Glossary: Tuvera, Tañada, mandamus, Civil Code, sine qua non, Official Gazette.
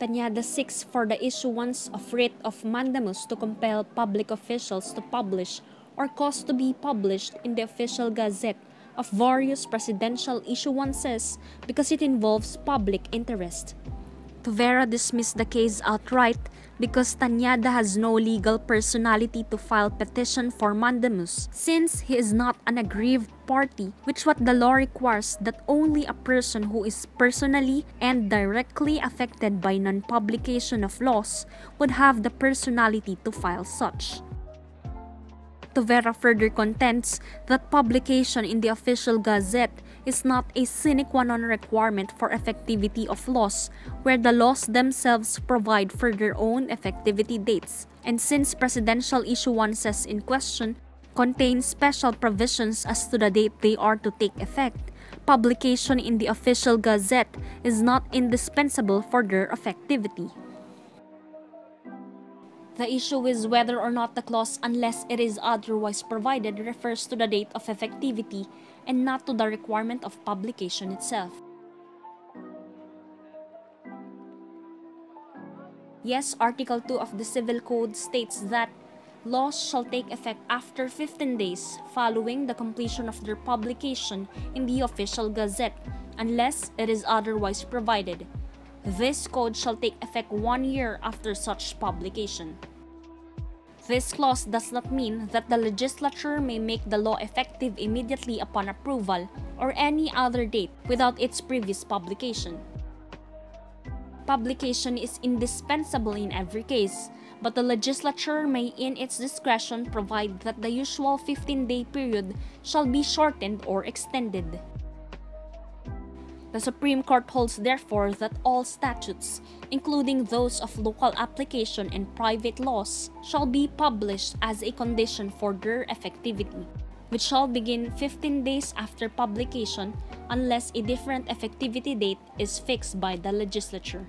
Tañada 6 for the issuance of writ of mandamus to compel public officials to publish or cause to be published in the Official Gazette of various presidential issuances because it involves public interest. Tuvera dismissed the case outright because Tañada has no legal personality to file petition for mandamus since he is not an aggrieved party, which what the law requires that only a person who is personally and directly affected by non-publication of laws would have the personality to file such. Tuvera further contends that publication in the Official Gazette is not a sine qua non requirement for effectivity of laws, where the laws themselves provide for their own effectivity dates. And since presidential issuances in question contain special provisions as to the date they are to take effect, publication in the Official Gazette is not indispensable for their effectivity. The issue is whether or not the clause, unless it is otherwise provided, refers to the date of effectivity and not to the requirement of publication itself. Yes, Article 2 of the Civil Code states that laws shall take effect after 15 days following the completion of their publication in the Official Gazette, unless it is otherwise provided. This code shall take effect 1 year after such publication. This clause does not mean that the legislature may make the law effective immediately upon approval or any other date without its previous publication. Publication is indispensable in every case, but the legislature may in its discretion provide that the usual 15-day period shall be shortened or extended. The Supreme Court holds, therefore, that all statutes, including those of local application and private laws, shall be published as a condition for their effectivity, which shall begin 15 days after publication unless a different effectivity date is fixed by the legislature.